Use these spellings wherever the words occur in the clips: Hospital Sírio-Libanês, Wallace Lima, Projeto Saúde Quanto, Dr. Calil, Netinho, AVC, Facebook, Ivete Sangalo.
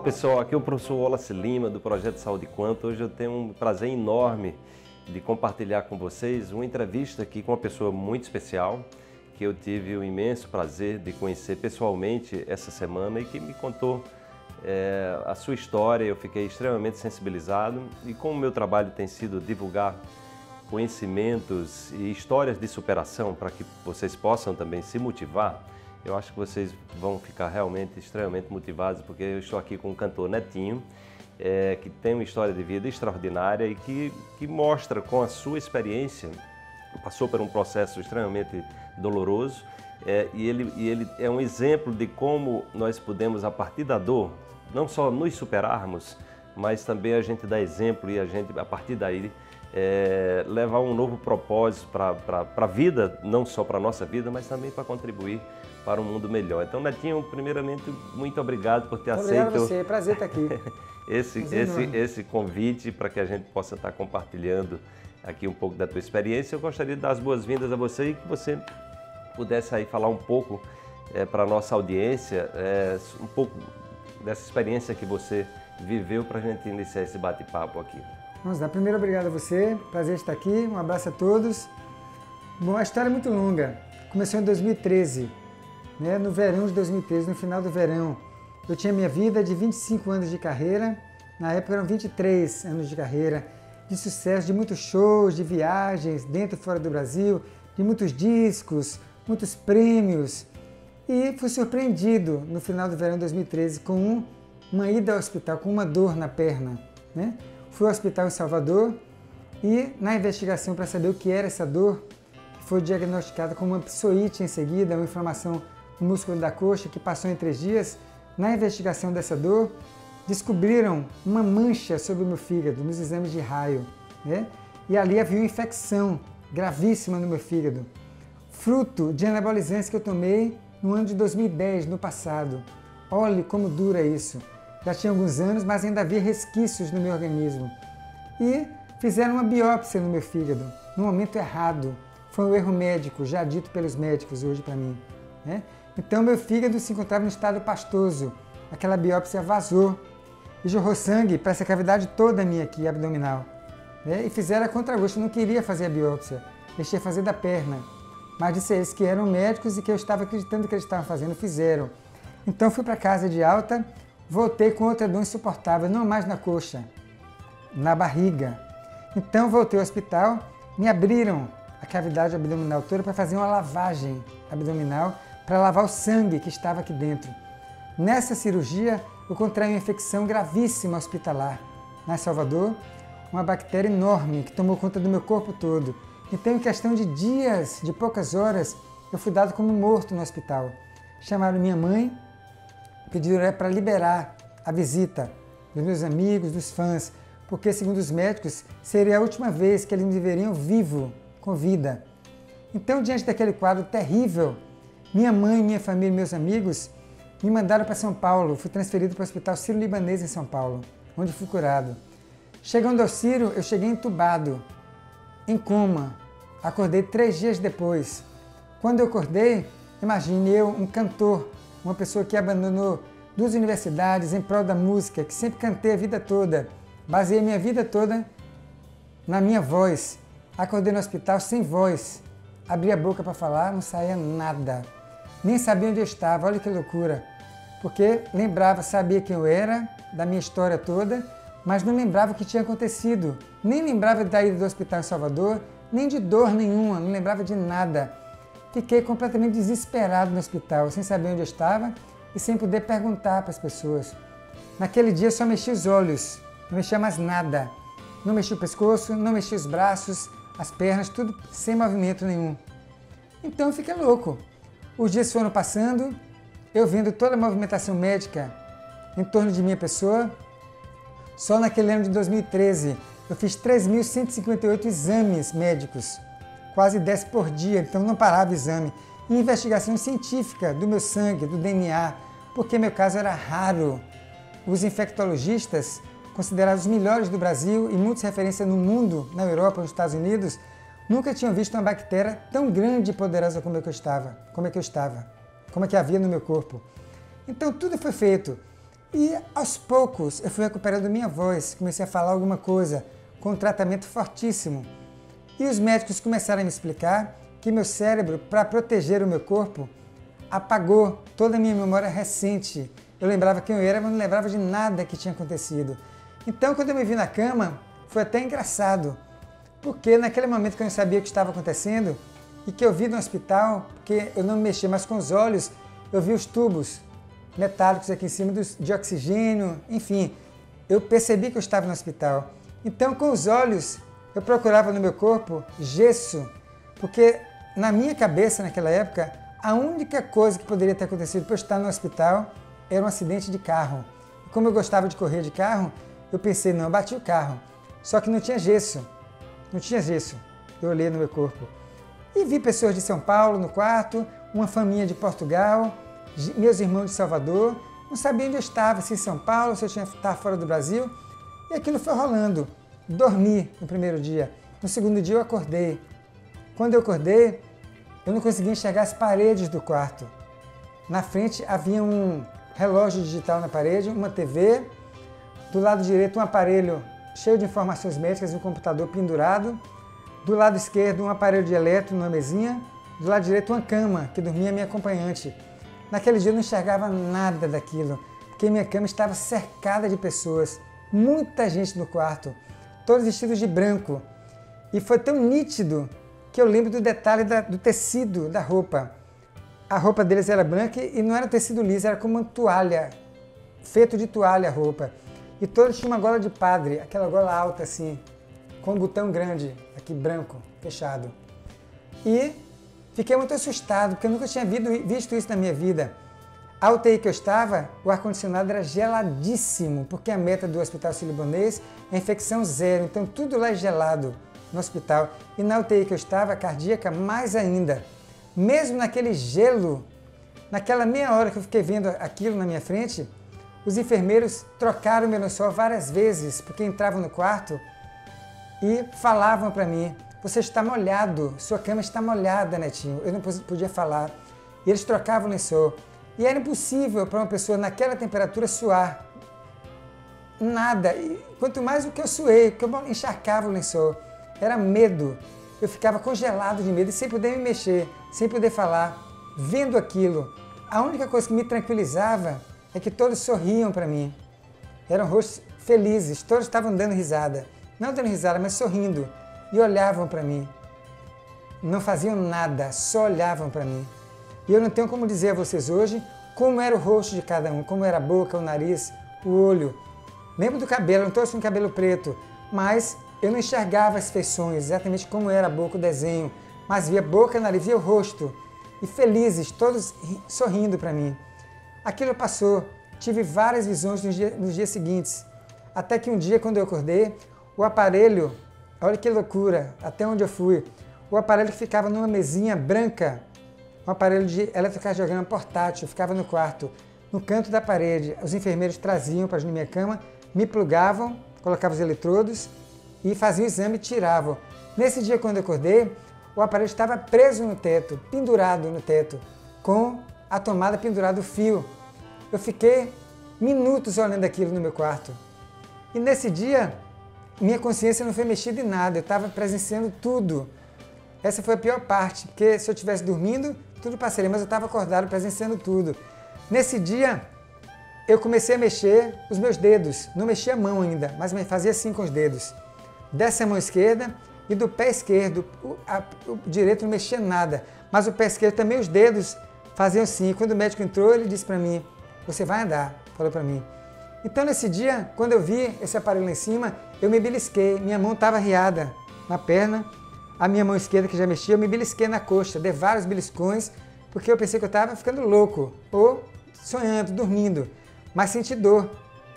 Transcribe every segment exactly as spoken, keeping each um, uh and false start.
Olá pessoal, aqui é o professor Wallace Lima do Projeto Saúde Quanto. Hoje eu tenho um prazer enorme de compartilhar com vocês uma entrevista aqui com uma pessoa muito especial que eu tive o imenso prazer de conhecer pessoalmente essa semana e que me contou é, a sua história. Eu fiquei extremamente sensibilizado e como o meu trabalho tem sido divulgar conhecimentos e histórias de superação para que vocês possam também se motivar, eu acho que vocês vão ficar realmente extremamente motivados, porque eu estou aqui com o cantor Netinho, é, que tem uma história de vida extraordinária e que, que mostra com a sua experiência, passou por um processo extremamente doloroso, é, e, ele, e ele é um exemplo de como nós podemos, a partir da dor, não só nos superarmos, mas também a gente dá exemplo e a gente, a partir daí, É, levar um novo propósito para a vida, não só para a nossa vida, mas também para contribuir para um mundo melhor. Então, Netinho, primeiramente, muito obrigado por ter muito aceito. Obrigado a você, prazer estar aqui. esse, esse, esse convite para que a gente possa estar compartilhando aqui um pouco da tua experiência. Eu gostaria de dar as boas-vindas a você e que você pudesse aí falar um pouco é, para a nossa audiência, é, um pouco dessa experiência que você viveu para a gente iniciar esse bate-papo aqui. Vamos lá. Primeiro, obrigado a você. Prazer estar aqui. Um abraço a todos. Bom, a história é muito longa. Começou em dois mil e treze, né? No verão de dois mil e treze, no final do verão. Eu tinha minha vida de vinte e cinco anos de carreira. Na época eram vinte e três anos de carreira, de sucesso, de muitos shows, de viagens, dentro e fora do Brasil, de muitos discos, muitos prêmios. E fui surpreendido no final do verão de dois mil e treze com um, uma ida ao hospital, com uma dor na perna, né? Fui ao hospital em Salvador e, na investigação para saber o que era essa dor, foi diagnosticada como uma psoríase em seguida, uma inflamação no músculo da coxa que passou em três dias. Na investigação dessa dor, descobriram uma mancha sobre o meu fígado nos exames de raio, né? E ali havia uma infecção gravíssima no meu fígado, fruto de anabolizantes que eu tomei no ano de dois mil e dez, no passado. Olhe como dura isso! Já tinha alguns anos, mas ainda havia resquícios no meu organismo. E fizeram uma biópsia no meu fígado, no momento errado. Foi um erro médico, já dito pelos médicos hoje para mim, né? Então, meu fígado se encontrava em estado pastoso. Aquela biópsia vazou e jorrou sangue para essa cavidade toda minha aqui, abdominal, né? E fizeram a contragosto. Eu não queria fazer a biópsia, deixei fazer da perna. Mas disse a eles que eram médicos e que eu estava acreditando que eles estavam fazendo, fizeram. Então, fui para casa de alta. Voltei com outra dor insuportável, não mais na coxa, na barriga. Então voltei ao hospital, me abriram a cavidade abdominal toda para fazer uma lavagem abdominal, para lavar o sangue que estava aqui dentro. Nessa cirurgia, eu contraí uma infecção gravíssima hospitalar, lá em Salvador, uma bactéria enorme que tomou conta do meu corpo todo. Então, em questão de dias, de poucas horas, eu fui dado como morto no hospital. Chamaram minha mãe, pediram para liberar a visita dos meus amigos, dos fãs, porque, segundo os médicos, seria a última vez que eles me veriam vivo, com vida. Então, diante daquele quadro terrível, minha mãe, minha família e meus amigos me mandaram para São Paulo. Fui transferido para o Hospital Sírio-Libanês em São Paulo, onde fui curado. Chegando ao Sírio, eu cheguei entubado, em coma. Acordei três dias depois. Quando eu acordei, imagine eu, um cantor, uma pessoa que abandonou duas universidades em prol da música, que sempre cantei a vida toda, baseei minha vida toda na minha voz. Acordei no hospital sem voz, abri a boca para falar, não saía nada. Nem sabia onde eu estava, olha que loucura. Porque lembrava, sabia quem eu era, da minha história toda, mas não lembrava o que tinha acontecido. Nem lembrava da ida do hospital em Salvador, nem de dor nenhuma, não lembrava de nada. Fiquei completamente desesperado no hospital, sem saber onde eu estava e sem poder perguntar para as pessoas. Naquele dia eu só mexi os olhos, não mexia mais nada. Não mexi o pescoço, não mexi os braços, as pernas, tudo sem movimento nenhum. Então eu fiquei louco. Os dias foram passando, eu vendo toda a movimentação médica em torno de minha pessoa. Só naquele ano de dois mil e treze eu fiz três mil cento e cinquenta e oito exames médicos, quase dez por dia, então não parava o exame. E investigação científica do meu sangue, do D N A, porque meu caso era raro. Os infectologistas, considerados os melhores do Brasil e muitos referência no mundo, na Europa, nos Estados Unidos, nunca tinham visto uma bactéria tão grande e poderosa como é que eu estava, como é que eu estava, como é que havia no meu corpo. Então tudo foi feito. E aos poucos eu fui recuperando minha voz, comecei a falar alguma coisa, com um tratamento fortíssimo. E os médicos começaram a me explicar que meu cérebro, para proteger o meu corpo, apagou toda a minha memória recente. Eu lembrava quem eu era, mas não lembrava de nada que tinha acontecido. Então, quando eu me vi na cama, foi até engraçado, porque naquele momento que eu não sabia o que estava acontecendo e que eu vi no hospital, porque eu não me mexia mais com os olhos, eu vi os tubos metálicos aqui em cima dos, de oxigênio, enfim, eu percebi que eu estava no hospital. Então, com os olhos, eu procurava no meu corpo gesso, porque na minha cabeça, naquela época, a única coisa que poderia ter acontecido por eu estar no hospital era um acidente de carro. E como eu gostava de correr de carro, eu pensei, não, eu bati o carro. Só que não tinha gesso, não tinha gesso. Eu olhei no meu corpo e vi pessoas de São Paulo no quarto, uma família de Portugal, meus irmãos de Salvador, não sabia onde eu estava, se em São Paulo, se eu tinha que estar fora do Brasil. E aquilo foi rolando. Dormi no primeiro dia. No segundo dia eu acordei. Quando eu acordei, eu não conseguia enxergar as paredes do quarto. Na frente havia um relógio digital na parede, uma T V. Do lado direito um aparelho cheio de informações médicas, um computador pendurado. Do lado esquerdo um aparelho de eletro numa mesinha. Do lado direito uma cama, que dormia minha acompanhante. Naquele dia eu não enxergava nada daquilo, porque minha cama estava cercada de pessoas. Muita gente no quarto, todos vestidos de branco. E foi tão nítido que eu lembro do detalhe da, do tecido da roupa. A roupa deles era branca e não era tecido liso, era como uma toalha, feito de toalha a roupa. E todos tinham uma gola de padre, aquela gola alta assim, com um botão grande, aqui branco, fechado. E fiquei muito assustado, porque eu nunca tinha visto isso na minha vida. A U T I que eu estava, o ar-condicionado era geladíssimo, porque a meta do Hospital Sírio-Libanês é infecção zero, então tudo lá é gelado no hospital. E na U T I que eu estava, cardíaca, mais ainda. Mesmo naquele gelo, naquela meia hora que eu fiquei vendo aquilo na minha frente, os enfermeiros trocaram meu lençol várias vezes, porque entravam no quarto e falavam para mim, você está molhado, sua cama está molhada, Netinho. Eu não podia falar. E eles trocavam o lençol. E era impossível para uma pessoa naquela temperatura suar nada. E quanto mais o que eu suei, que eu encharcava o lençol, era medo. Eu ficava congelado de medo e sem poder me mexer, sem poder falar, vendo aquilo. A única coisa que me tranquilizava é que todos sorriam para mim. Eram rostos felizes, todos estavam dando risada. Não dando risada, mas sorrindo. E olhavam para mim. Não faziam nada, só olhavam para mim. E eu não tenho como dizer a vocês hoje como era o rosto de cada um, como era a boca, o nariz, o olho. Lembro do cabelo, não todos com cabelo preto, mas eu não enxergava as feições, exatamente como era a boca, o desenho, mas via boca, nariz, via o rosto. E felizes, todos sorrindo para mim. Aquilo passou, tive várias visões nos dias, nos dias seguintes, até que um dia, quando eu acordei, o aparelho, olha que loucura, até onde eu fui, o aparelho que ficava numa mesinha branca, um aparelho de eletrocardiograma portátil, ficava no quarto, no canto da parede. Os enfermeiros traziam para minha cama, me plugavam, colocavam os eletrodos e faziam o exame e tiravam. Nesse dia, quando eu acordei, o aparelho estava preso no teto, pendurado no teto, com a tomada pendurada, o fio. Eu fiquei minutos olhando aquilo no meu quarto. E nesse dia, minha consciência não foi mexida em nada, eu estava presenciando tudo. Essa foi a pior parte, porque se eu estivesse dormindo, tudo passaria, mas eu estava acordado, presenciando tudo. Nesse dia, eu comecei a mexer os meus dedos. Não mexia a mão ainda, mas me fazia assim com os dedos. Dessa mão esquerda e do pé esquerdo, o, a, o direito não mexia nada. Mas o pé esquerdo também, os dedos faziam assim. Quando o médico entrou, ele disse para mim, você vai andar, falou para mim. Então, nesse dia, quando eu vi esse aparelho lá em cima, eu me belisquei. Minha mão estava riada na perna. A minha mão esquerda, que já mexia, eu me belisquei na coxa, dei vários beliscões, porque eu pensei que eu estava ficando louco, ou sonhando, dormindo, mas senti dor.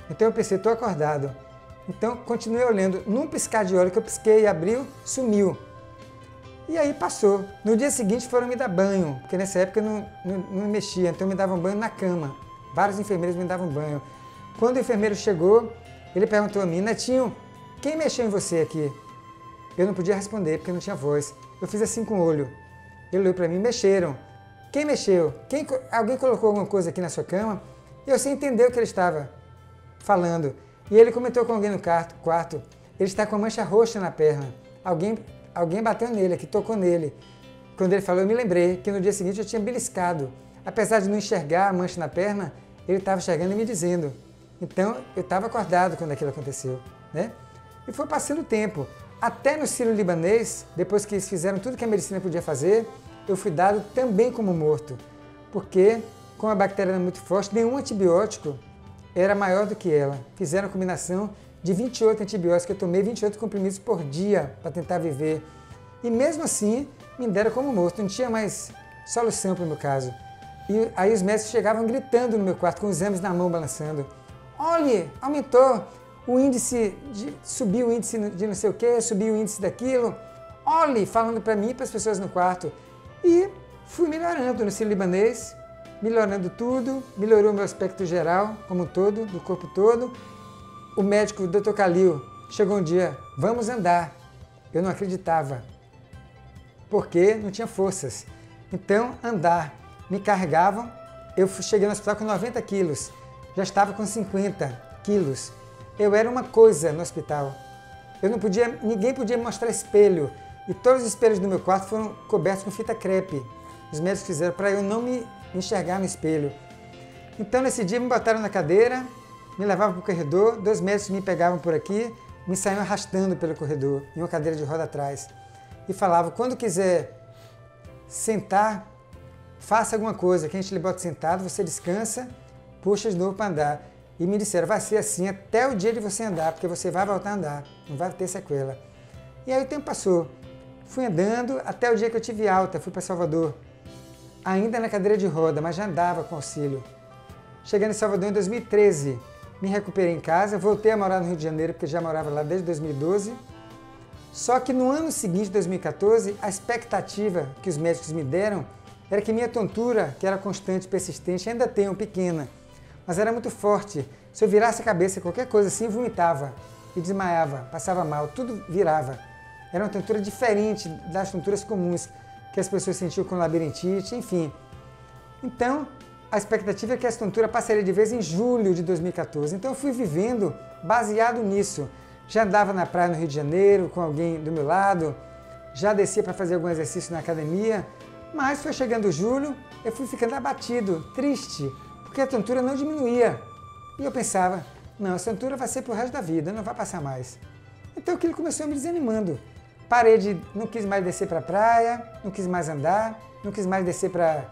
Então eu pensei, estou acordado. Então continuei olhando, num piscar de olho que eu pisquei e abriu, sumiu. E aí passou. No dia seguinte foram me dar banho, porque nessa época eu não, não, não mexia, então me davam banho na cama. Vários enfermeiros me davam banho. Quando o enfermeiro chegou, ele perguntou a mim, Netinho, quem mexeu em você aqui? Eu não podia responder, porque eu não tinha voz. Eu fiz assim com o olho. Ele olhou para mim, mexeram. Quem mexeu? Quem, alguém colocou alguma coisa aqui na sua cama? Eu sem entender o que ele estava falando. E ele comentou com alguém no quarto, ele está com uma mancha roxa na perna. Alguém, alguém bateu nele, que tocou nele. Quando ele falou, eu me lembrei que no dia seguinte eu tinha beliscado. Apesar de não enxergar a mancha na perna, ele estava enxergando e me dizendo. Então, eu estava acordado quando aquilo aconteceu, né? E foi passando o tempo. Até no Sírio-Libanês, depois que eles fizeram tudo que a medicina podia fazer, eu fui dado também como morto. Porque, como a bactéria era muito forte, nenhum antibiótico era maior do que ela. Fizeram a combinação de vinte e oito antibióticos, eu tomei vinte e oito comprimidos por dia para tentar viver. E mesmo assim, me deram como morto, não tinha mais solução para o meu caso. E aí os médicos chegavam gritando no meu quarto, com os exames na mão, balançando. Olhe, aumentou o índice, de, subiu o índice de não sei o que, subiu o índice daquilo. Olhe, falando para mim e para as pessoas no quarto. E fui melhorando no Sírio-Libanês, melhorando tudo, melhorou o meu aspecto geral, como um todo, do corpo todo. O médico, o doutor Calil, chegou um dia, vamos andar. Eu não acreditava, porque não tinha forças. Então, andar. Me carregavam, eu cheguei no hospital com noventa quilos, já estava com cinquenta quilos. Eu era uma coisa no hospital. Eu não podia, ninguém podia me mostrar espelho. E todos os espelhos do meu quarto foram cobertos com fita crepe. Os médicos fizeram para eu não me enxergar no espelho. Então, nesse dia, me botaram na cadeira, me levavam para o corredor, dois médicos me pegavam por aqui, me saíam arrastando pelo corredor, em uma cadeira de roda atrás. E falavam, quando quiser sentar, faça alguma coisa, que a gente lhe bota sentado, você descansa, puxa de novo para andar. E me disseram, vai ser assim até o dia de você andar, porque você vai voltar a andar, não vai ter sequela. E aí o tempo passou. Fui andando até o dia que eu tive alta, fui para Salvador. Ainda na cadeira de roda, mas já andava com auxílio. Chegando em Salvador em dois mil e treze, me recuperei em casa, voltei a morar no Rio de Janeiro, porque já morava lá desde dois mil e doze. Só que no ano seguinte, dois mil e quatorze, a expectativa que os médicos me deram era que minha tontura, que era constante, persistente, ainda tenho, pequena, mas era muito forte. Se eu virasse a cabeça, qualquer coisa assim, vomitava e desmaiava, passava mal, tudo virava. Era uma tontura diferente das tonturas comuns que as pessoas sentiam com labirintite, enfim. Então, a expectativa é que essa tontura passaria de vez em julho de dois mil e quatorze. Então, eu fui vivendo baseado nisso. Já andava na praia no Rio de Janeiro com alguém do meu lado, já descia para fazer algum exercício na academia. Mas foi chegando julho, eu fui ficando abatido, triste, porque a tontura não diminuía. E eu pensava, não, essa tontura vai ser pro resto da vida, não vai passar mais. Então aquilo começou me desanimando. Parei de, não quis mais descer para a praia, não quis mais andar, não quis mais descer para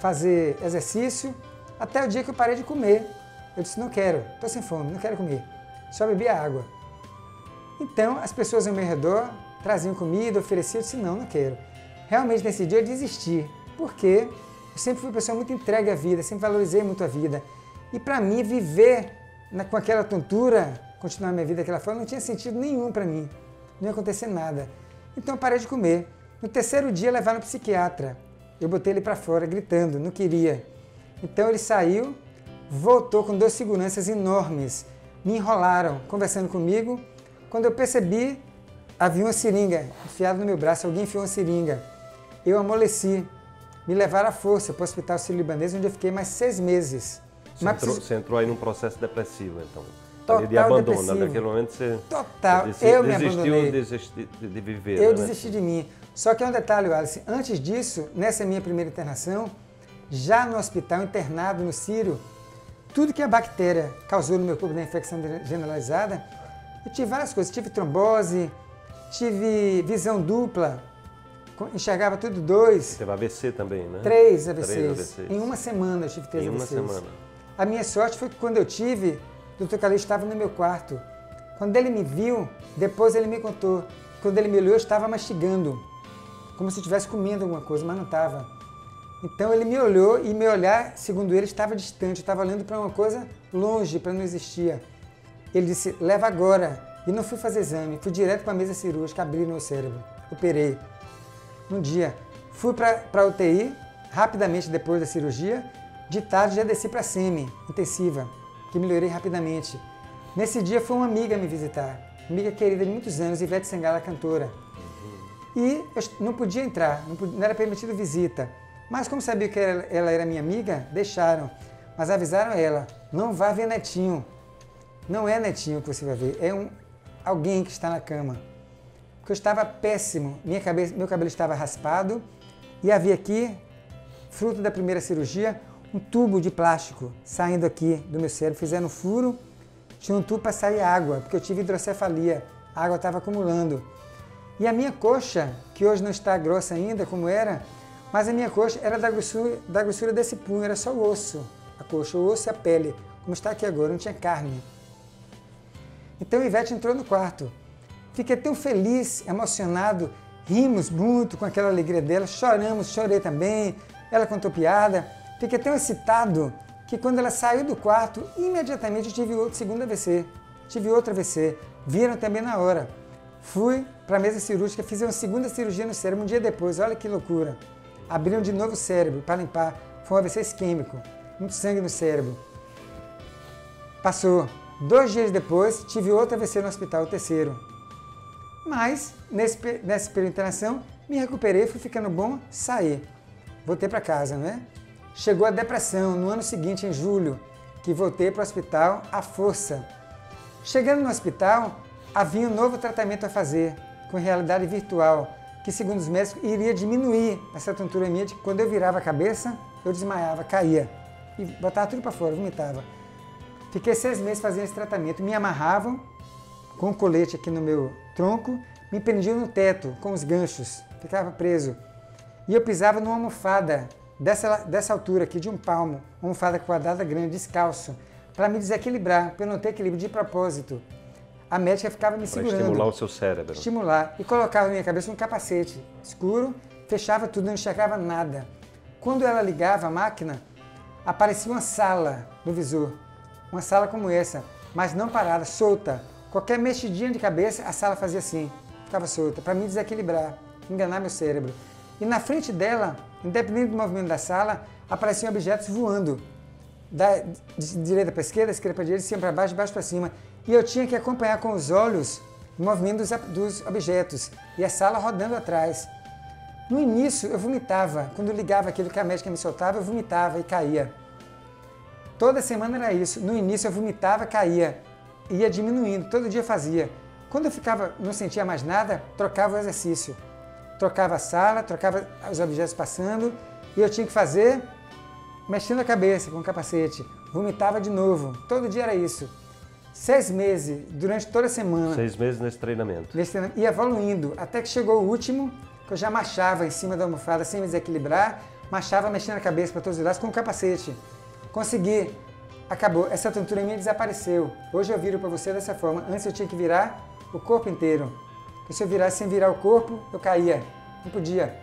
fazer exercício, até o dia que eu parei de comer. Eu disse, não quero, estou sem fome, não quero comer, só bebi a água. Então as pessoas ao meu redor traziam comida, ofereciam, eu disse, não, não quero. Realmente, nesse dia, eu desisti, porque eu sempre fui uma pessoa muito entregue à vida, sempre valorizei muito a vida. E, para mim, viver na, com aquela tontura, continuar minha vida daquela forma, não tinha sentido nenhum para mim. Não ia acontecer nada. Então, eu parei de comer. No terceiro dia, levaram o psiquiatra. Eu botei ele para fora, gritando, não queria. Então, ele saiu, voltou com duas seguranças enormes. Me enrolaram, conversando comigo. Quando eu percebi, havia uma seringa enfiada no meu braço, alguém enfiou uma seringa. Eu amoleci, me levaram à força para o Hospital Sírio-Libanês, onde eu fiquei mais seis meses. Você, Mas, entrou, você entrou aí num processo depressivo, então? Total de abandono, depressivo. Naquele momento você... Total, você eu desistiu, me abandonei. Desistiu de viver. Eu né? desisti de mim. Só que é um detalhe, Wallace, antes disso, nessa minha primeira internação, já no hospital, internado no Sírio, tudo que a bactéria causou no meu corpo da infecção generalizada, eu tive várias coisas, tive trombose, tive visão dupla, enxergava tudo dois. Teve A V C também, né? Três A V Cs. Três A V Cs. Em uma semana eu tive três em A V Cs. Em uma semana. A minha sorte foi que quando eu tive, o doutor Calil estava no meu quarto. Quando ele me viu, depois ele me contou. Quando ele me olhou, eu estava mastigando, como se eu estivesse comendo alguma coisa, mas não estava. Então ele me olhou e meu olhar, segundo ele, estava distante. Eu estava olhando para uma coisa longe, para não existia. Ele disse, leva agora. E não fui fazer exame, fui direto para a mesa cirúrgica, abri meu cérebro, operei. Um dia, fui para a U T I, rapidamente depois da cirurgia, de tarde já desci para a SEMI, intensiva, que melhorei rapidamente. Nesse dia foi uma amiga me visitar, amiga querida de muitos anos, Ivete Sangalo, cantora. E eu não podia entrar, não, podia, não era permitido visita, mas como sabia que ela, ela era minha amiga, deixaram, mas avisaram ela, não vá ver Netinho. Não é Netinho que você vai ver, é um, alguém que está na cama. Porque eu estava péssimo, minha cabeça, meu cabelo estava raspado e havia aqui, fruto da primeira cirurgia, um tubo de plástico saindo aqui do meu cérebro, fizeram um furo, tinha um tubo para sair água, porque eu tive hidrocefalia, a água estava acumulando. E a minha coxa, que hoje não está grossa ainda como era, mas a minha coxa era da grossura, da grossura desse punho, era só o osso, a coxa, o osso e a pele, como está aqui agora, não tinha carne. Então Ivete entrou no quarto, fiquei tão feliz, emocionado, rimos muito com aquela alegria dela, choramos, chorei também, ela contou piada, fiquei tão excitado que quando ela saiu do quarto, imediatamente eu tive outro segundo A V C, tive outro A V C, viram também na hora. Fui para a mesa cirúrgica, fiz uma segunda cirurgia no cérebro, um dia depois, olha que loucura, abriram de novo o cérebro para limpar, foi um A V C isquêmico, muito sangue no cérebro. Passou. Dois dias depois, tive outro A V C no hospital, o terceiro. Mas, nesse, nessa período de internação, me recuperei, fui ficando bom, saí. Voltei para casa, né? Chegou a depressão no ano seguinte, em julho, que voltei para o hospital à força. Chegando no hospital, havia um novo tratamento a fazer, com realidade virtual, que, segundo os médicos, iria diminuir essa tontura minha de que quando eu virava a cabeça, eu desmaiava, caía e botava tudo para fora, vomitava. Fiquei seis meses fazendo esse tratamento, me amarravam com um colete aqui no meu tronco, me prendiam no teto com os ganchos, ficava preso. E eu pisava numa almofada dessa, dessa altura aqui, de um palmo, uma almofada quadrada grande, descalço, para me desequilibrar, para eu não ter equilíbrio de propósito. A médica ficava me segurando. Para estimular o seu cérebro. Estimular. E colocava na minha cabeça um capacete escuro, fechava tudo, não enxergava nada. Quando ela ligava a máquina, aparecia uma sala no visor. Uma sala como essa, mas não parada, solta. Qualquer mexidinha de cabeça, a sala fazia assim, ficava solta, para me desequilibrar, enganar meu cérebro. E na frente dela, independente do movimento da sala, apareciam objetos voando. Da de direita para esquerda, esquerda para direita, de cima para baixo, de baixo para cima. E eu tinha que acompanhar com os olhos o movimento dos, dos objetos e a sala rodando atrás. No início, eu vomitava. Quando eu ligava aquilo que a médica me soltava, eu vomitava e caía. Toda semana era isso. No início eu vomitava, caía, ia diminuindo, todo dia fazia. Quando eu ficava, não sentia mais nada, trocava o exercício. Trocava a sala, trocava os objetos passando, e eu tinha que fazer mexendo a cabeça com o capacete. Vomitava de novo, todo dia era isso. Seis meses, durante toda a semana. Seis meses nesse treinamento. Nesse treinamento. Ia evoluindo, até que chegou o último, que eu já marchava em cima da almofada sem me desequilibrar, marchava mexendo a cabeça para todos os lados com o capacete. Consegui, acabou, essa tontura minha desapareceu. Hoje eu viro para você dessa forma. Antes eu tinha que virar o corpo inteiro. Porque se eu virasse sem virar o corpo, eu caía. Não podia.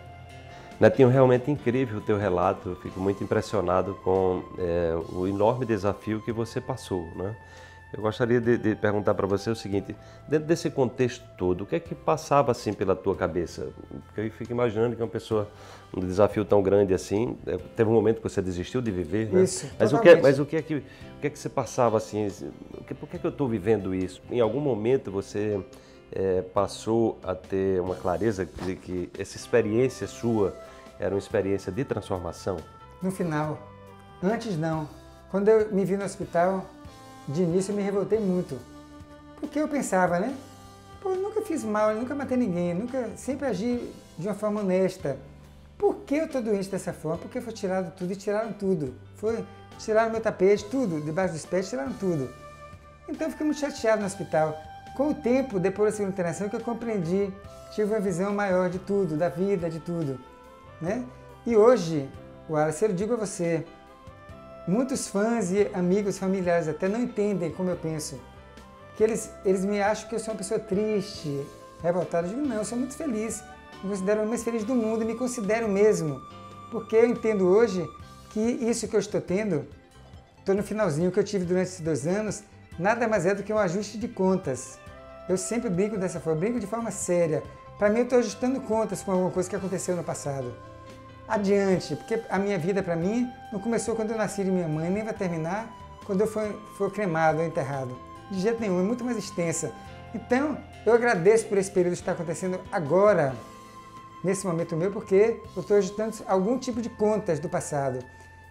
Netinho, realmente incrível o teu relato. Eu fico muito impressionado com é, o enorme desafio que você passou, né? Eu gostaria de, de perguntar para você o seguinte, dentro desse contexto todo, o que é que passava assim pela tua cabeça? Porque eu fico imaginando que uma pessoa, um desafio tão grande assim, teve um momento que você desistiu de viver, né? Isso, mas o que, mas o que é que, o que é que você passava assim, por que é que eu estou vivendo isso? Em algum momento você é, passou a ter uma clareza de que essa experiência sua era uma experiência de transformação? No final, antes não. Quando eu me vi no hospital, de início eu me revoltei muito, porque eu pensava, né? Pô, eu nunca fiz mal, eu nunca matei ninguém, nunca, sempre agi de uma forma honesta. Por que eu estou doente dessa forma? Porque foi tirado tudo e tiraram tudo. Foi, tiraram meu tapete, tudo, debaixo dos pés, tiraram tudo. Então eu fiquei muito chateado no hospital. Com o tempo, depois da segunda internação, que eu compreendi, tive uma visão maior de tudo, da vida, de tudo, né? E hoje, Wallace, eu digo a você, muitos fãs e amigos, familiares até não entendem como eu penso. Que eles, eles me acham que eu sou uma pessoa triste, revoltada. Eu digo, não, eu sou muito feliz. Me considero o mais feliz do mundo e me considero mesmo. Porque eu entendo hoje que isso que eu estou tendo, estou no finalzinho que eu tive durante esses dois anos, nada mais é do que um ajuste de contas. Eu sempre brinco dessa forma, brinco de forma séria. Para mim, eu estou ajustando contas com alguma coisa que aconteceu no passado. Adiante, porque a minha vida para mim não começou quando eu nasci de minha mãe, nem vai terminar quando eu for, for cremado ou enterrado. De jeito nenhum, é muito mais extensa. Então, eu agradeço por esse período que está acontecendo agora, nesse momento meu, porque eu estou ajustando algum tipo de contas do passado.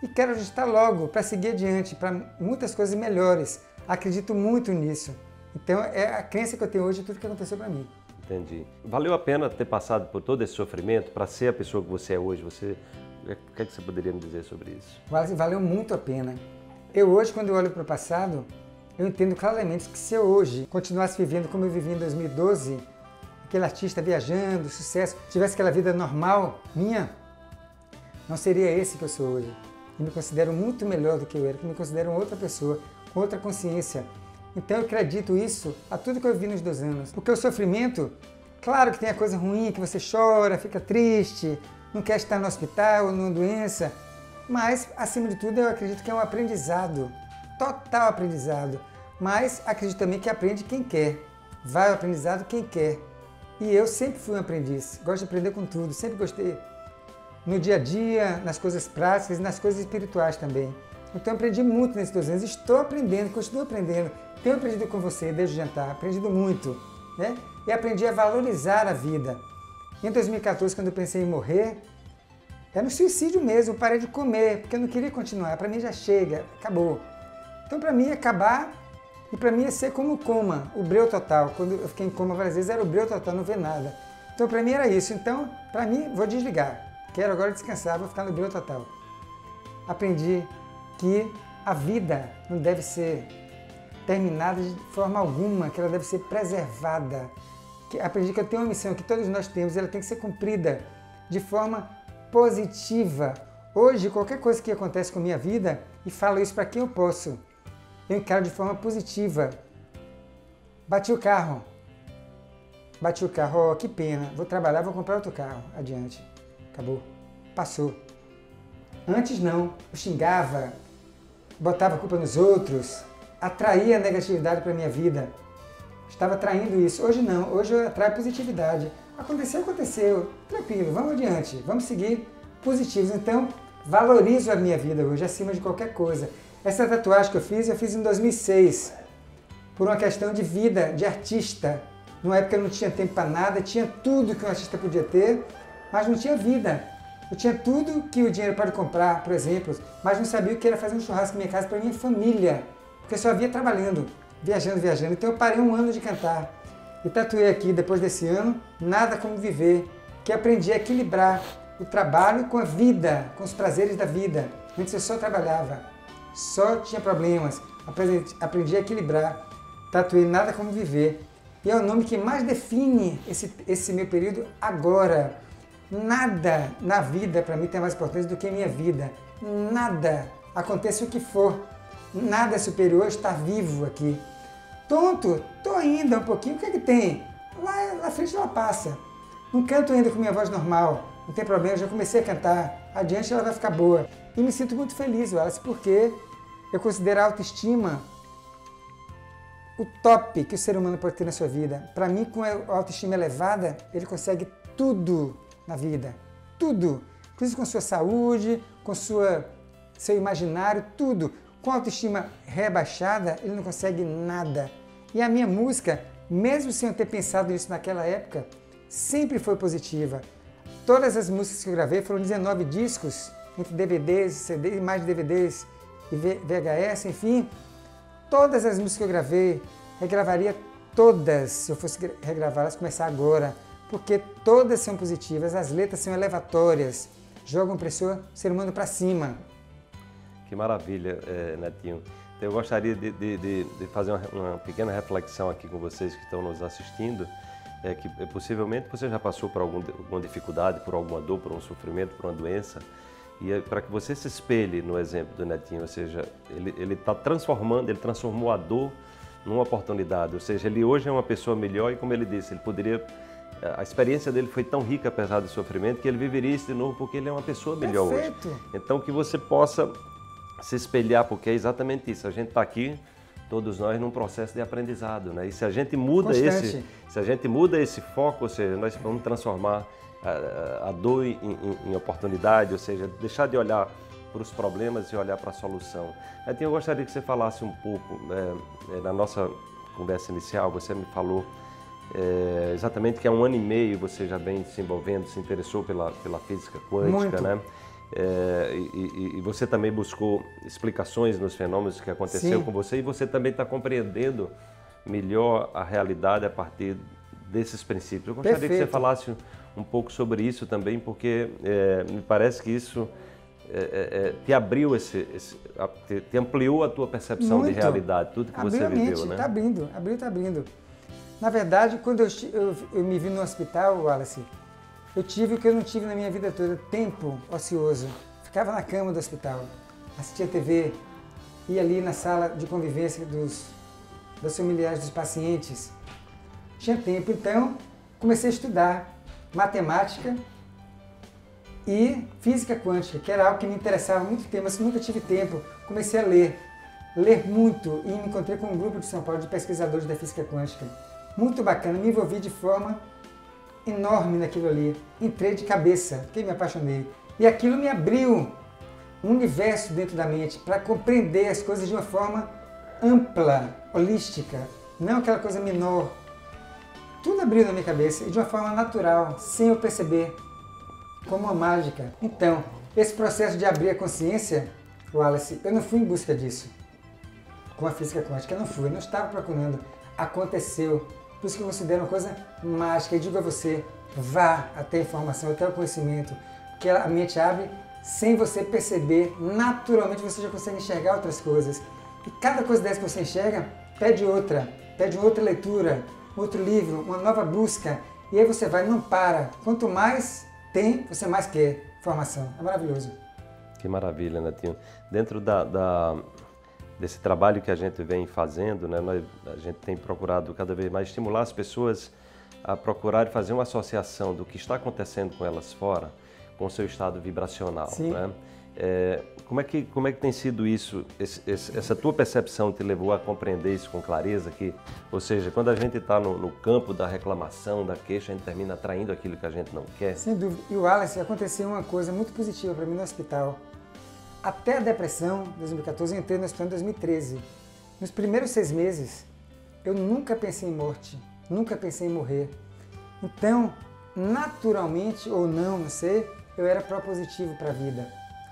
E quero ajustar logo, para seguir adiante, para muitas coisas melhores, Acredito muito nisso. Então, é a crença que eu tenho hoje de tudo que aconteceu para mim. Entendi. Valeu a pena ter passado por todo esse sofrimento para ser a pessoa que você é hoje? Você... O que é que você poderia me dizer sobre isso? Wallace, valeu muito a pena. Eu hoje, quando eu olho para o passado, eu entendo claramente que se eu hoje continuasse vivendo como eu vivi em dois mil e doze, aquele artista viajando, sucesso, tivesse aquela vida normal minha, não seria esse que eu sou hoje. Eu me considero muito melhor do que eu era, eu me considero outra pessoa, com outra consciência. Então eu acredito isso a tudo que eu vi nos dois anos. Porque o sofrimento, claro que tem a coisa ruim, que você chora, fica triste, não quer estar no hospital, numa doença, mas, acima de tudo, eu acredito que é um aprendizado, total aprendizado. Mas acredito também que aprende quem quer, vai ao aprendizado quem quer. E eu sempre fui um aprendiz, gosto de aprender com tudo, sempre gostei. No dia a dia, nas coisas práticas e nas coisas espirituais também. Então eu aprendi muito nesses dois anos, estou aprendendo, continuo aprendendo. Tenho aprendido com você desde o jantar, aprendido muito, né? E aprendi a valorizar a vida. Em dois mil e quatorze, quando eu pensei em morrer, era um suicídio mesmo, eu parei de comer, porque eu não queria continuar, para mim já chega, acabou. Então para mim acabar, e para mim ia ser como o coma, o breu total. Quando eu fiquei em coma várias vezes, era o breu total, não vê nada. Então para mim era isso, então para mim, vou desligar, quero agora descansar, vou ficar no breu total. Aprendi que a vida não deve ser terminada de forma alguma, que ela deve ser preservada. Aprendi que eu tenho uma missão que todos nós temos, ela tem que ser cumprida de forma positiva. Hoje, qualquer coisa que acontece com a minha vida, e falo isso para quem eu posso, eu encaro de forma positiva. Bati o carro. Bati o carro, oh, que pena, vou trabalhar, vou comprar outro carro, adiante. Acabou. Passou. Antes não, eu xingava, botava a culpa nos outros, atraía a negatividade para a minha vida. Estava atraindo isso. Hoje não. Hoje eu atraio positividade. Aconteceu, aconteceu. Tranquilo, vamos adiante. Vamos seguir positivos. Então, valorizo a minha vida hoje, acima de qualquer coisa. Essa tatuagem que eu fiz, eu fiz em dois mil e seis. Por uma questão de vida, de artista. Numa época eu não tinha tempo para nada. Tinha tudo que um artista podia ter, mas não tinha vida. Eu tinha tudo que o dinheiro pode comprar, por exemplo, mas não sabia o que era fazer um churrasco na minha casa para minha família. Porque eu só via trabalhando. Viajando, viajando. Então eu parei um ano de cantar e tatuei aqui, depois desse ano, Nada Como Viver, que aprendi a equilibrar o trabalho com a vida, com os prazeres da vida. Antes eu só trabalhava, só tinha problemas, aprendi a equilibrar, tatuei Nada Como Viver. E é o nome que mais define esse, esse meu período agora. Nada na vida para mim tem mais importância do que minha vida. Nada, aconteça o que for, nada é superior a estar vivo aqui. Tonto, tô ainda um pouquinho, o que é que tem? Lá na frente ela passa. Não canto ainda com minha voz normal, não tem problema, já comecei a cantar, adiante ela vai ficar boa. E me sinto muito feliz, Wallace, porque eu considero a autoestima o top que o ser humano pode ter na sua vida. Para mim, com a autoestima elevada, ele consegue tudo na vida, tudo. Inclusive com sua saúde, com sua, seu imaginário, tudo. Com a autoestima rebaixada, ele não consegue nada. E a minha música, mesmo sem eu ter pensado nisso naquela época, sempre foi positiva. Todas as músicas que eu gravei foram dezenove discos, entre D V Ds, C Ds, mais de D V Ds e V H S, enfim. Todas as músicas que eu gravei, regravaria todas, se eu fosse regravá-las, começar agora, porque todas são positivas, as letras são elevatórias, jogam o ser humano para cima. Que maravilha, é, Netinho. Então, eu gostaria de, de, de, de fazer uma, uma pequena reflexão aqui com vocês que estão nos assistindo, é que é, possivelmente você já passou por algum, alguma dificuldade, por alguma dor, por um sofrimento, por uma doença, e é, para que você se espelhe no exemplo do Netinho, ou seja, ele ele está transformando, ele transformou a dor numa oportunidade, ou seja, ele hoje é uma pessoa melhor e, como ele disse, ele poderia... A experiência dele foi tão rica, apesar do sofrimento, que ele viveria isso de novo porque ele é uma pessoa melhor. Perfeito. Hoje. Então, que você possa... se espelhar, porque é exatamente isso. A gente está aqui, todos nós, num processo de aprendizado, né? E se a gente muda Constante. esse, se a gente muda esse foco, ou seja, nós vamos transformar a, a dor em, em, em oportunidade, ou seja, deixar de olhar para os problemas e olhar para a solução. Eu gostaria que você falasse um pouco, é, na nossa conversa inicial, você me falou é, exatamente que há um ano e meio você já vem se envolvendo, se interessou pela pela física quântica, Muito. né? É, e, e você também buscou explicações nos fenômenos que aconteceu Sim. com você, e você também está compreendendo melhor a realidade a partir desses princípios. Eu gostaria Perfeito. Que você falasse um pouco sobre isso também, porque é, me parece que isso é, é, te abriu, esse, esse, te ampliou a tua percepção Muito. De realidade, tudo que abriu você viveu, né? Tá abrindo, abriu, tá abrindo. Na verdade, quando eu, eu, eu me vi no hospital, Wallace, eu tive o que eu não tive na minha vida toda, tempo ocioso. Ficava na cama do hospital, assistia tê vê, ia ali na sala de convivência dos, dos familiares dos pacientes. Tinha tempo, então comecei a estudar matemática e física quântica, que era algo que me interessava muito tempo, mas nunca tive tempo. Comecei a ler, ler muito, e me encontrei com um grupo de São Paulo de pesquisadores da física quântica. Muito bacana, me envolvi de forma enorme naquilo ali, entrei de cabeça, porque me apaixonei. E aquilo me abriu um universo dentro da mente para compreender as coisas de uma forma ampla, holística, não aquela coisa menor. Tudo abriu na minha cabeça e de uma forma natural, sem eu perceber, como uma mágica. Então, esse processo de abrir a consciência, Wallace, eu não fui em busca disso. Com a física quântica, eu não fui, eu não estava procurando. Aconteceu. Por isso que eu considero uma coisa mágica. Eu digo a você, vá até a informação, até o conhecimento, que a mente abre sem você perceber. Naturalmente você já consegue enxergar outras coisas. E cada coisa dessa que você enxerga, pede outra, pede outra leitura, outro livro, uma nova busca. E aí você vai, não para. Quanto mais tem, você mais quer informação. É maravilhoso. Que maravilha, Netinho. Dentro da... da... desse trabalho que a gente vem fazendo, né? Nós, a gente tem procurado cada vez mais estimular as pessoas a procurar fazer uma associação do que está acontecendo com elas fora, com o seu estado vibracional. Né? É, como, é que, como é que tem sido isso? Esse, esse, essa tua percepção te levou a compreender isso com clareza? Que, ou seja, quando a gente está no, no campo da reclamação, da queixa, a gente termina atraindo aquilo que a gente não quer? Sem dúvida. E o Wallace, aconteceu uma coisa muito positiva para mim no hospital. Até a depressão, em dois mil e quatorze, eu entrei no hospital em dois mil e treze. Nos primeiros seis meses, eu nunca pensei em morte, nunca pensei em morrer. Então, naturalmente ou não, não sei, eu era propositivo para a vida.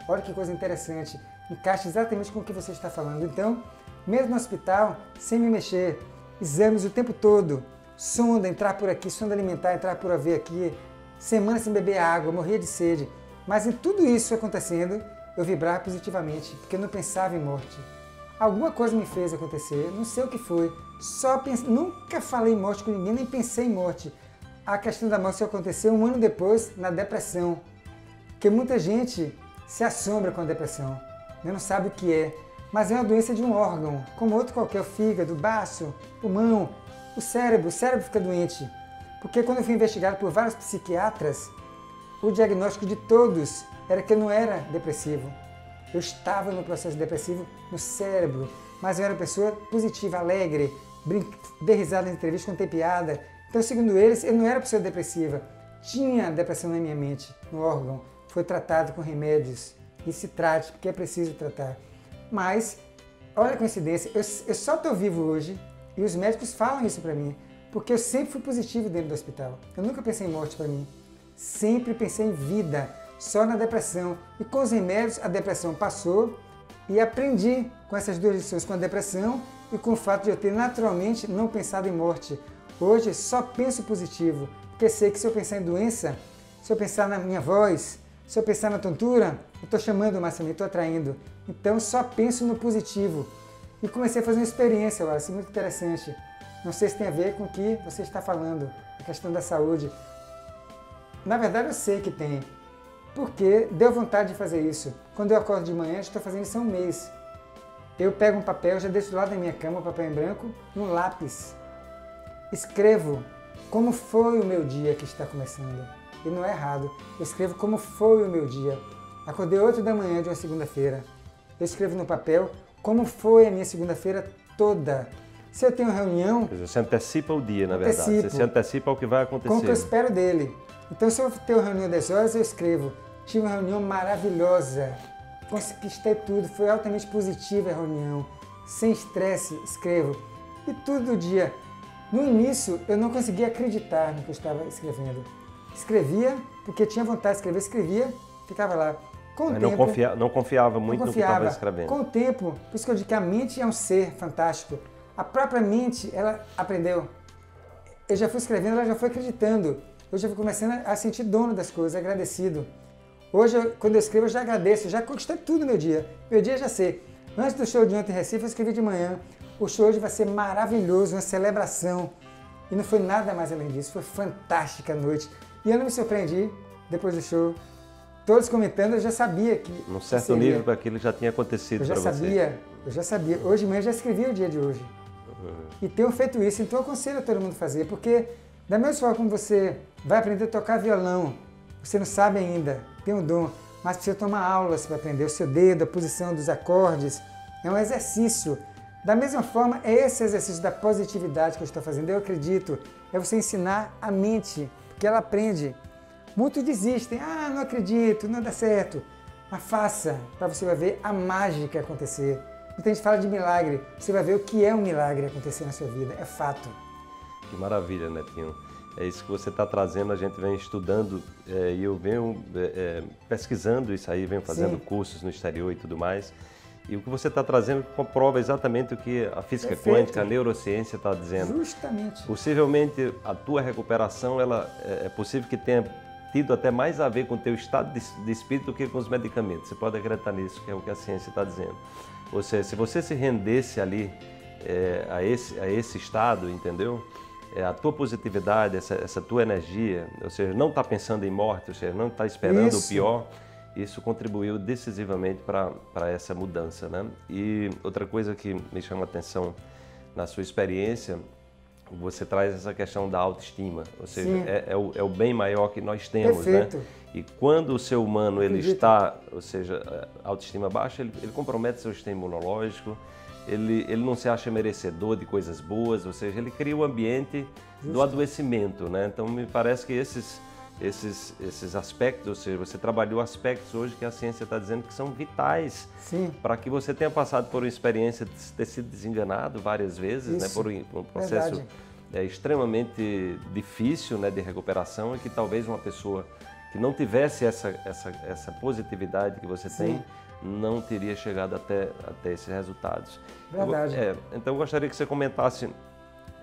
Olha que coisa interessante, encaixa exatamente com o que você está falando. Então, mesmo no hospital, sem me mexer, exames o tempo todo, sonda, entrar por aqui, sonda alimentar, entrar por haver aqui, semana sem beber água, morria de sede. Mas em tudo isso acontecendo, eu vibrava positivamente, porque eu não pensava em morte. Alguma coisa me fez acontecer, não sei o que foi, só pense... nunca falei em morte com ninguém, nem pensei em morte. A questão da morte só aconteceu um ano depois, na depressão, porque muita gente se assombra com a depressão, né? Não sabe o que é, mas é uma doença de um órgão, como outro qualquer, o fígado, o baço, o pulmão, o cérebro, o cérebro fica doente, porque quando eu fui investigado por vários psiquiatras, o diagnóstico de todos era que eu não era depressivo. Eu estava no processo depressivo no cérebro, mas eu era uma pessoa positiva, alegre, brinca, dei risada na entrevista, contei piada. Então, segundo eles, eu não era pessoa depressiva. Tinha depressão na minha mente, no órgão. Foi tratado com remédios. E se trate, porque é preciso tratar. Mas, olha a coincidência, eu, eu só estou vivo hoje e os médicos falam isso para mim, porque eu sempre fui positivo dentro do hospital. Eu nunca pensei em morte para mim. Sempre pensei em vida, só na depressão. E com os remédios a depressão passou e aprendi com essas duas lições, com a depressão e com o fato de eu ter naturalmente não pensado em morte. Hoje só penso positivo, porque sei que se eu pensar em doença, se eu pensar na minha voz, se eu pensar na tontura, eu estou chamando mais também, estou atraindo. Então só penso no positivo. E comecei a fazer uma experiência, eu acho muito interessante. Não sei se tem a ver com o que você está falando, a questão da saúde. Na verdade eu sei que tem, porque deu vontade de fazer isso. Quando eu acordo de manhã, estou fazendo isso há um mês. Eu pego um papel, já deixo do lado da minha cama, um papel em branco, um lápis. Escrevo como foi o meu dia que está começando. E não é errado, eu escrevo como foi o meu dia. Acordei oito da manhã de uma segunda-feira. Eu escrevo no papel como foi a minha segunda-feira toda. Se eu tenho reunião... Quer dizer, você antecipa o dia, na antecipo, verdade. Você antecipa o que vai acontecer. Com o que eu espero dele. Então, se eu tenho reunião dez horas, eu escrevo. Tive uma reunião maravilhosa, conquistei tudo, foi altamente positiva a reunião, sem estresse, escrevo. E tudo o dia. No início, eu não conseguia acreditar no que eu estava escrevendo. Escrevia, porque tinha vontade de escrever, escrevia, ficava lá. Com o tempo, não, confia, não confiava muito não confiava. no que estava escrevendo. Com o tempo, por isso que eu digo que a mente é um ser fantástico. A própria mente, ela aprendeu. Eu já fui escrevendo, ela já foi acreditando. Eu já fui começando a sentir dono das coisas, agradecido. Hoje, eu, quando eu escrevo, eu já agradeço, eu já conquistei tudo no meu dia. Meu dia já sei. Antes do show de ontem em Recife, eu escrevi de manhã. O show hoje vai ser maravilhoso, uma celebração. E não foi nada mais além disso, foi fantástica a noite. E eu não me surpreendi depois do show. Todos comentando, eu já sabia que... Num certo nível, para aquilo já tinha acontecido para você. Eu já sabia, eu já sabia. Hoje mesmo eu já escrevi o dia de hoje. Uhum. E tenho feito isso, então eu aconselho a todo mundo fazer, porque da mesma forma como você vai aprender a tocar violão, você não sabe ainda, tem um dom, mas precisa tomar aulas para aprender o seu dedo, a posição dos acordes, é um exercício. Da mesma forma, é esse exercício da positividade que eu estou fazendo, eu acredito, é você ensinar a mente, porque ela aprende. Muitos desistem, ah, não acredito, não dá certo. Mas faça, para você vai ver a mágica acontecer. Muita gente fala de milagre, você vai ver o que é um milagre acontecer na sua vida, é fato. Que maravilha, Netinho. É isso que você está trazendo, a gente vem estudando é, e eu venho é, pesquisando isso aí, venho fazendo Sim. cursos no exterior e tudo mais. E o que você está trazendo comprova exatamente o que a física Perfeito. quântica, a neurociência está dizendo. Justamente. Possivelmente a tua recuperação, ela é possível que tenha tido até mais a ver com o teu estado de espírito do que com os medicamentos. Você pode acreditar nisso, que é o que a ciência está dizendo. Ou seja, se você se rendesse ali é, a, esse, a esse estado, entendeu? É, a tua positividade, essa, essa tua energia, ou seja, não está pensando em morte, ou seja, não está esperando isso. o pior, isso contribuiu decisivamente para essa mudança, né? E outra coisa que me chama a atenção na sua experiência, você traz essa questão da autoestima, ou seja, é, é, o, é o bem maior que nós temos, Perfeito. né? E quando o ser humano ele está, ou seja, autoestima baixa, ele, ele compromete seu sistema imunológico, ele, ele não se acha merecedor de coisas boas, ou seja, ele cria o ambiente Justo. do adoecimento, né? Então me parece que esses, esses, esses aspectos, ou seja, você trabalhou aspectos hoje que a ciência está dizendo que são vitais para que você tenha passado por uma experiência de ter sido desenganado várias vezes, né? Por um processo Verdade. é, extremamente difícil, né, de recuperação, e que talvez uma pessoa que não tivesse essa, essa, essa positividade que você Sim. tem, não teria chegado até, até esses resultados. Verdade. Eu, é, então eu gostaria que você comentasse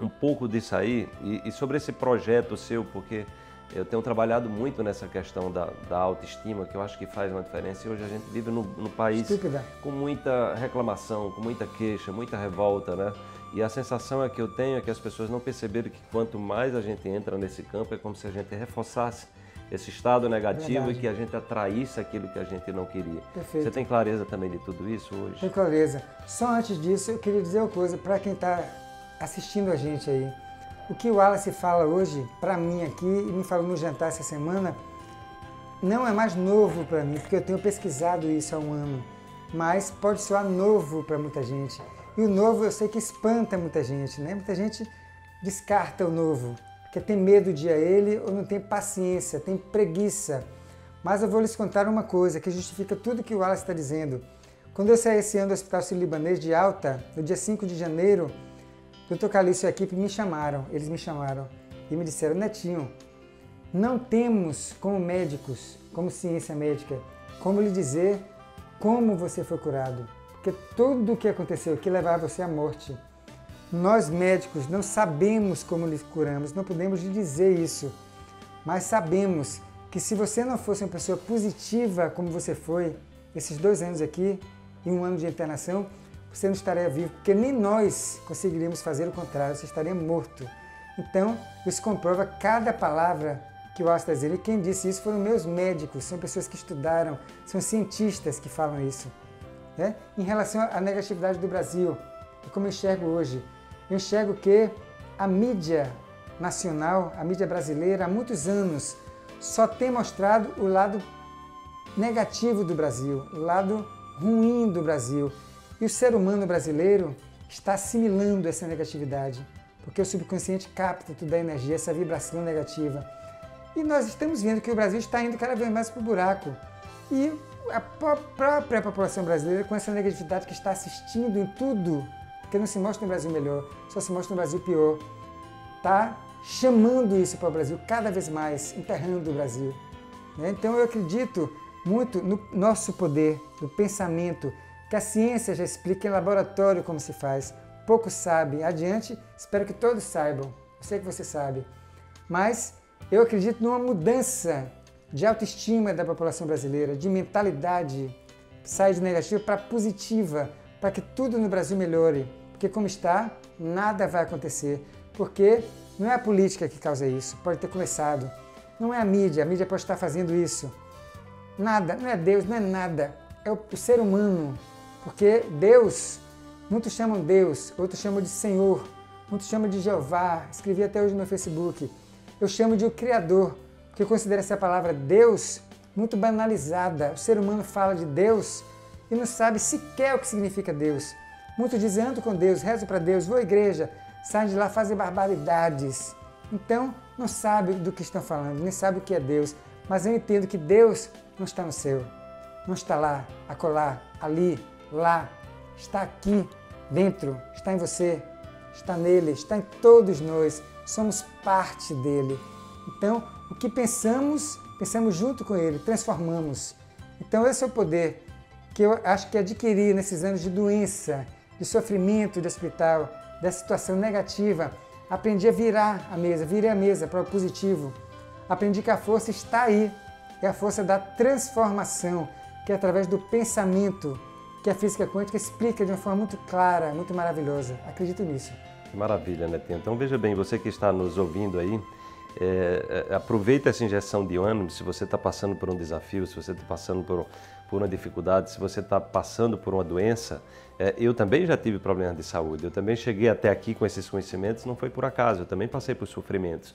um pouco disso aí e, e sobre esse projeto seu, porque eu tenho trabalhado muito nessa questão da, da autoestima, que eu acho que faz uma diferença. E hoje a gente vive no, no país Estúpida. com muita reclamação, com muita queixa, muita revolta, né? E a sensação é que eu tenho é que as pessoas não perceberam que quanto mais a gente entra nesse campo, é como se a gente reforçasse esse estado negativo Verdade. e que a gente atraísse aquilo que a gente não queria. Perfeito. Você tem clareza também de tudo isso hoje? Tem clareza. Só antes disso, eu queria dizer uma coisa para quem está assistindo a gente aí. O que o Wallace fala hoje, para mim aqui, e me falou no jantar essa semana, não é mais novo para mim, porque eu tenho pesquisado isso há um ano, mas pode soar novo para muita gente. E o novo eu sei que espanta muita gente, né? Muita gente descarta o novo, porque tem medo de ir a ele ou não tem paciência, tem preguiça. Mas eu vou lhes contar uma coisa que justifica tudo que o Wallace está dizendo. Quando eu saí esse ano do Hospital Sírio-Libanês de alta, no dia cinco de janeiro, o doutor Calil e sua equipe me chamaram, eles me chamaram e me disseram: Netinho, não temos como médicos, como ciência médica, como lhe dizer como você foi curado, porque tudo o que aconteceu que levava você à morte, nós médicos não sabemos como lhe curamos, não podemos lhe dizer isso, mas sabemos que se você não fosse uma pessoa positiva como você foi, esses dois anos aqui e um ano de internação, você não estaria vivo, porque nem nós conseguiríamos fazer o contrário, você estaria morto. Então, isso comprova cada palavra que o Wallace está dizendo. E quem disse isso foram meus médicos, são pessoas que estudaram, são cientistas que falam isso. Né? Em relação à negatividade do Brasil, como eu enxergo hoje, eu enxergo que a mídia nacional, a mídia brasileira, há muitos anos, só tem mostrado o lado negativo do Brasil, o lado ruim do Brasil. E o ser humano brasileiro está assimilando essa negatividade, porque o subconsciente capta toda a energia, essa vibração negativa. E nós estamos vendo que o Brasil está indo cada vez mais para o buraco. E a própria população brasileira, com essa negatividade que está assistindo em tudo, porque não se mostra um Brasil melhor, só se mostra um Brasil pior, está chamando isso para o Brasil cada vez mais, enterrando o Brasil. Então eu acredito muito no nosso poder, do pensamento, que a ciência já explica em laboratório como se faz. Poucos sabem. Adiante, espero que todos saibam. Eu sei que você sabe. Mas eu acredito numa mudança de autoestima da população brasileira, de mentalidade, sai de negativa para positiva, para que tudo no Brasil melhore. Porque como está, nada vai acontecer. Porque não é a política que causa isso, pode ter começado. Não é a mídia, a mídia pode estar fazendo isso. Nada, não é Deus, não é nada. É o ser humano. Porque Deus, muitos chamam Deus, outros chamam de Senhor, muitos chamam de Jeová. Escrevi até hoje no meu Facebook. Eu chamo de o Criador, porque eu considero essa palavra Deus muito banalizada. O ser humano fala de Deus e não sabe sequer o que significa Deus. Muitos dizem, ando com Deus, rezo para Deus, vou à igreja, saem de lá, fazem barbaridades. Então, não sabem do que estão falando, nem sabem o que é Deus. Mas eu entendo que Deus não está no céu, não está lá, acolá, ali, lá. Está aqui, dentro, está em você, está nele, está em todos nós. Somos parte dele. Então, o que pensamos, pensamos junto com ele, transformamos. Então, esse é o poder que eu acho que adquiri nesses anos de doença, de sofrimento, de hospital, da situação negativa. Aprendi a virar a mesa, virei a mesa para o positivo. Aprendi que a força está aí, é a força da transformação, que é através do pensamento, que a física quântica explica de uma forma muito clara, muito maravilhosa. Acredito nisso. Maravilha, Netinho. Então veja bem, você que está nos ouvindo aí, é, é, aproveita essa injeção de ânimo. Se você está passando por um desafio, se você está passando por, por uma dificuldade, se você está passando por uma doença, é, eu também já tive problemas de saúde, eu também cheguei até aqui com esses conhecimentos, não foi por acaso, eu também passei por sofrimentos.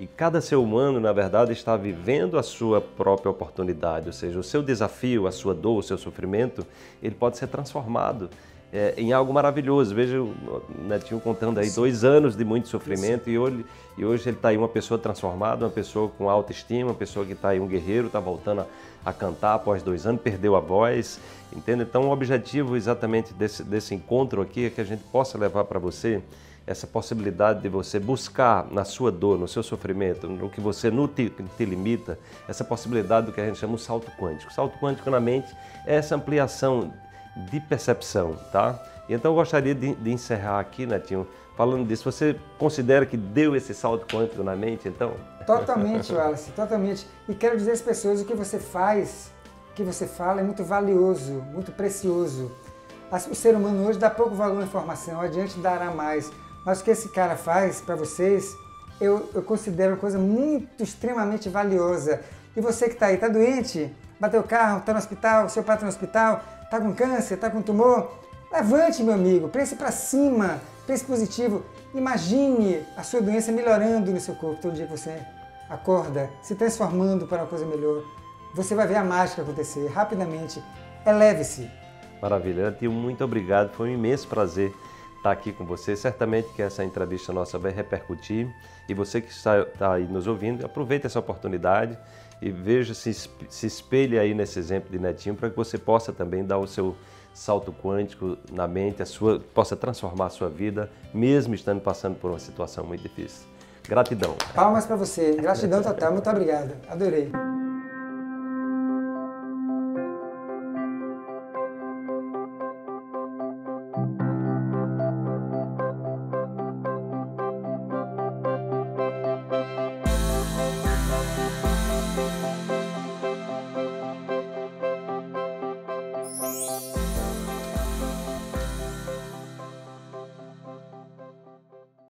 E cada ser humano, na verdade, está vivendo a sua própria oportunidade, ou seja, o seu desafio, a sua dor, o seu sofrimento, ele pode ser transformado É, em algo maravilhoso. Veja o Netinho contando aí dois anos de muito sofrimento e hoje, e hoje ele está aí uma pessoa transformada, uma pessoa com autoestima, uma pessoa que está aí um guerreiro, está voltando a, a cantar após dois anos, perdeu a voz, entende? Então o objetivo exatamente desse, desse encontro aqui é que a gente possa levar para você essa possibilidade de você buscar na sua dor, no seu sofrimento, no que você não te, te limita, essa possibilidade do que a gente chama de salto quântico. O salto quântico na mente é essa ampliação de percepção, tá? Então eu gostaria de, de encerrar aqui, Netinho, falando disso. Você considera que deu esse salto quântico na mente, então? Totalmente, Wallace, totalmente. E quero dizer às pessoas, o que você faz, o que você fala é muito valioso, muito precioso. O ser humano hoje dá pouco valor à informação, adiante dará mais. Mas o que esse cara faz para vocês, eu, eu considero uma coisa muito, extremamente valiosa. E você que está aí, está doente, bateu o carro, está no hospital, seu pai está no hospital, está com câncer, está com tumor, levante, meu amigo, pense para cima, pense positivo, imagine a sua doença melhorando no seu corpo, todo dia que você acorda, se transformando para uma coisa melhor, você vai ver a mágica acontecer rapidamente, eleve-se. Maravilha, Netinho, muito obrigado, foi um imenso prazer estar aqui com você, certamente que essa entrevista nossa vai repercutir e você que está aí nos ouvindo, aproveite essa oportunidade e veja, se, se espelhe aí nesse exemplo de Netinho para que você possa também dar o seu salto quântico na mente, a sua, possa transformar a sua vida, mesmo estando passando por uma situação muito difícil. Gratidão. Palmas para você. Gratidão total. Muito obrigado. Adorei. We'll be right back.